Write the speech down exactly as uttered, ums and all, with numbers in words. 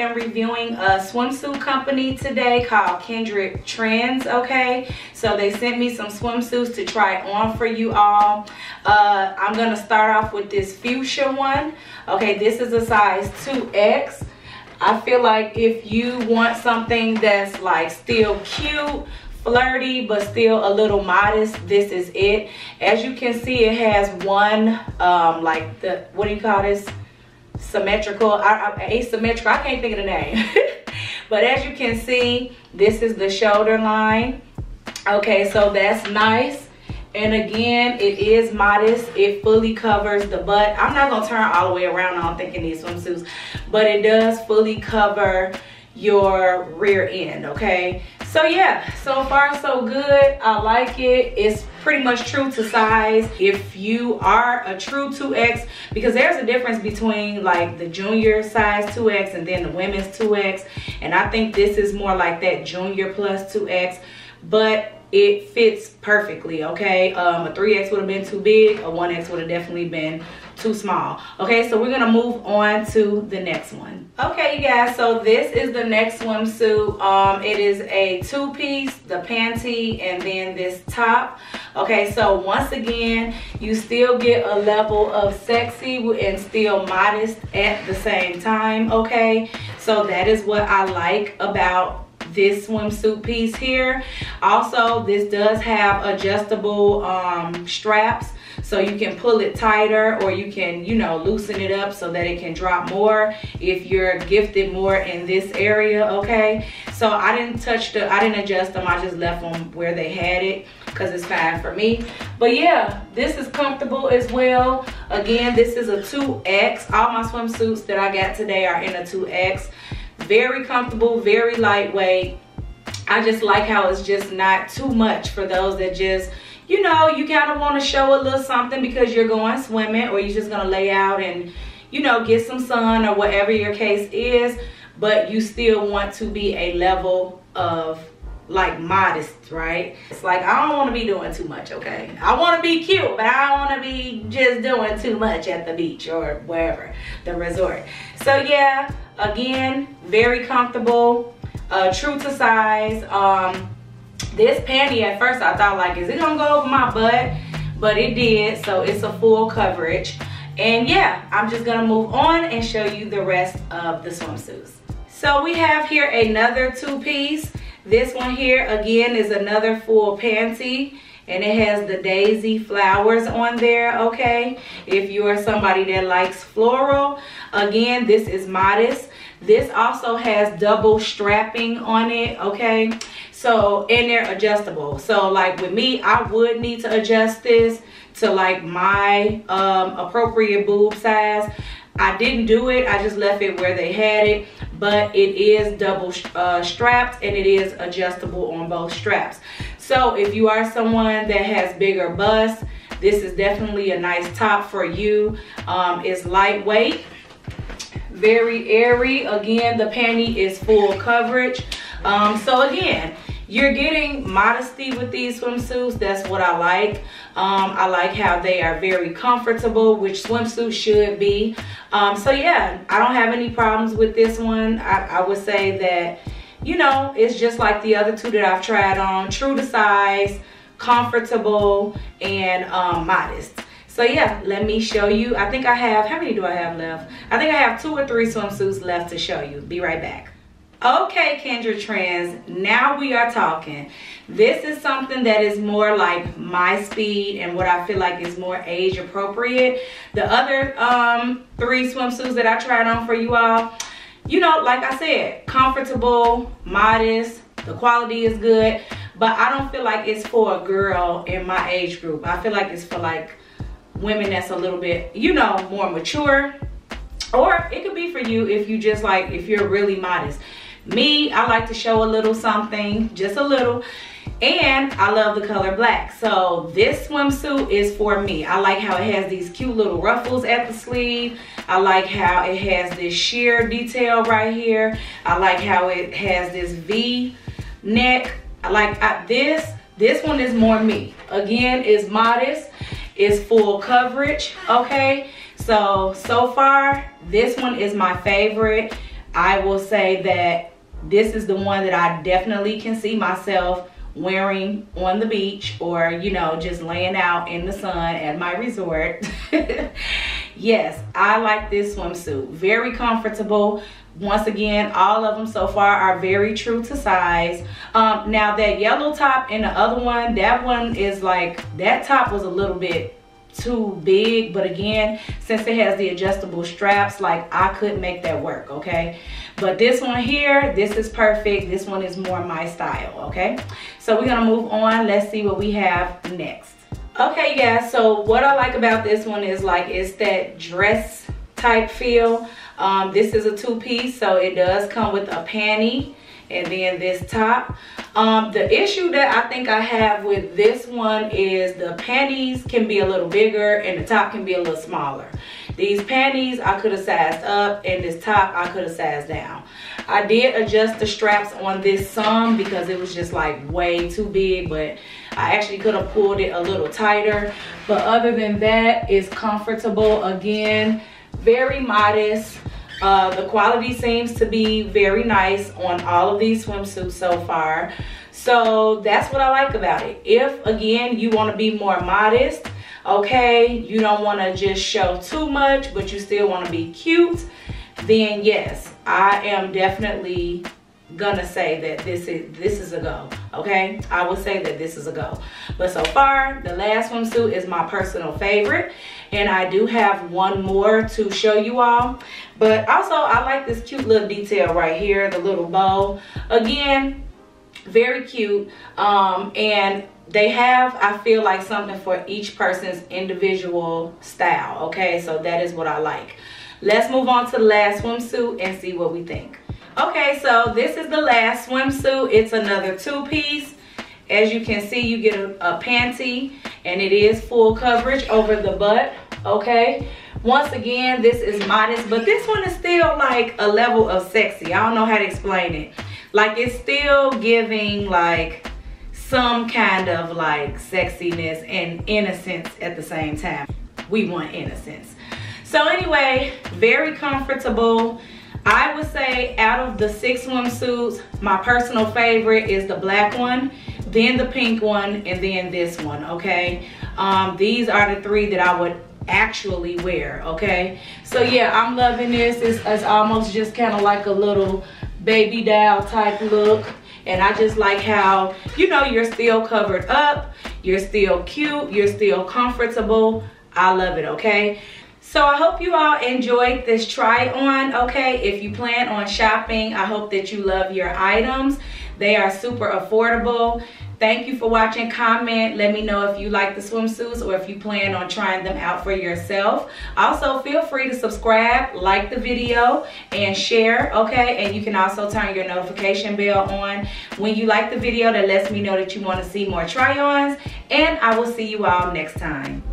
am reviewing a swimsuit company today called KindredTrends, okay? So they sent me some swimsuits to try on for you all. Uh, I'm going to start off with this fuchsia one. Okay, this is a size two X. I feel like if you want something that's like still cute, flirty, but still a little modest, this is it. As you can see, it has one um like the what do you call this symmetrical I, I, asymmetrical, I can't think of the name but as you can see, this is the shoulder line, okay? So that's nice, and again, it is modest. It fully covers the butt. I'm not gonna turn all the way around, I don't think, in these swimsuits, but it does fully cover your rear end, okay? So yeah, so far so good. I like it. It's pretty much true to size if you are a true two X, because there's a difference between like the junior size two X and then the women's two X, and I think this is more like that junior plus two X, but it fits perfectly, okay? Um, a three X would have been too big, a one X would have definitely been too small. Okay, so we're gonna move on to the next one. Okay, you guys, so this is the next swimsuit. Um, it is a two-piece, the panty, and then this top. Okay, so once again, you still get a level of sexy and still modest at the same time, okay? So that is what I like about this swimsuit piece here. Also, this does have adjustable um, straps, so you can pull it tighter, or you can, you know, loosen it up so that it can drop more if you're gifted more in this area, okay? So I didn't touch the, I didn't adjust them, I just left them where they had it because it's fine for me. But yeah, this is comfortable as well. Again, this is a two X. All my swimsuits that I got today are in a two X. Very comfortable, very lightweight. I just like how it's just not too much for those that just, you know, you kind of want to show a little something because you're going swimming, or you're just going to lay out and, you know, get some sun, or whatever your case is, but you still want to be a level of like modest, right? It's like, I don't want to be doing too much, okay? I want to be cute, but I don't want to be just doing too much at the beach or wherever, the resort. So yeah, again, very comfortable, uh, true to size. Um, this panty, at first I thought like, is it gonna go over my butt? But it did, so it's a full coverage. And yeah, I'm just gonna move on and show you the rest of the swimsuits. So we have here another two-piece. This one here, again, is another full panty, and it has the daisy flowers on there, okay? If you are somebody that likes floral, again, this is modest. This also has double strapping on it, okay? So, and they're adjustable. So, like with me, I would need to adjust this to like my um, appropriate boob size. I didn't do it, I just left it where they had it, but it is double uh, strapped, and it is adjustable on both straps. So if you are someone that has bigger busts, this is definitely a nice top for you. Um, it's lightweight, very airy. Again, the panty is full coverage. Um, so again, you're getting modesty with these swimsuits. That's what I like. Um, I like how they are very comfortable, which swimsuits should be. Um, so yeah, I don't have any problems with this one. I, I would say that, you know, it's just like the other two that I've tried on. True to size, comfortable, and um, modest. So yeah, let me show you. I think I have, how many do I have left? I think I have two or three swimsuits left to show you. Be right back. Okay, KindredTrends, now we are talking. This is something that is more like my speed and what I feel like is more age appropriate. The other um, three swimsuits that I tried on for you all, you know, like I said, comfortable, modest, the quality is good, but I don't feel like it's for a girl in my age group. I feel like it's for like women that's a little bit, you know, more mature. Or it could be for you if you just like, if you're really modest. Me, I like to show a little something, just a little. And I love the color black. So this swimsuit is for me. I like how it has these cute little ruffles at the sleeve. I like how it has this sheer detail right here. I like how it has this V neck. I like I, this. This one is more me. Again, it's modest. It's full coverage, okay? So, so far, this one is my favorite. I will say that this is the one that I definitely can see myself wearing on the beach, or, you know, just laying out in the sun at my resort. Yes, I like this swimsuit. Very comfortable. Once again, all of them so far are very true to size. Um, now that yellow top and the other one, that one is like, that top was a little bit too big, but again, since it has the adjustable straps, like, I could make that work, okay? But this one here, this is perfect. This one is more my style, okay? So we're gonna move on. Let's see what we have next. Okay, yeah, so what I like about this one is, like, it's that dress type feel. Um, this is a two-piece, so it does come with a panty and then this top. Um, the issue that I think I have with this one is the panties can be a little bigger and the top can be a little smaller. These panties I could have sized up, and this top I could have sized down. I did adjust the straps on this some because it was just like way too big, but I actually could have pulled it a little tighter. But other than that, it's comfortable. Again, very modest. Uh, the quality seems to be very nice on all of these swimsuits so far. So that's what I like about it. If, again, you want to be more modest, okay, you don't want to just show too much, but you still want to be cute, then yes, I am definitely gonna say that this is this is a go, okay? I would say that this is a go. But so far, the last swimsuit is my personal favorite, and I do have one more to show you all. But also, I like this cute little detail right here, the little bow. Again, very cute, um, and they have, I feel like, something for each person's individual style, okay? So that is what I like. Let's move on to the last swimsuit and see what we think. Okay, so this is the last swimsuit. It's another two-piece. As you can see, you get a, a panty, and it is full coverage over the butt, okay? Once again, this is modest, but this one is still like a level of sexy. I don't know how to explain it. Like, it's still giving like some kind of like sexiness and innocence at the same time. We want innocence. So anyway, very comfortable. I would say out of the six swimsuits, my personal favorite is the black one, then the pink one, and then this one, okay? Um, these are the three that I would actually wear, okay? So yeah, I'm loving this. It's, it's almost just kind of like a little baby doll type look. And I just like how, you know, you're still covered up, you're still cute, you're still comfortable. I love it, okay? So I hope you all enjoyed this try on, okay? If you plan on shopping, I hope that you love your items. They are super affordable. Thank you for watching. Comment, let me know if you like the swimsuits or if you plan on trying them out for yourself. Also, feel free to subscribe, like the video, and share, okay? And you can also turn your notification bell on. When you like the video, that lets me know that you want to see more try-ons, and I will see you all next time.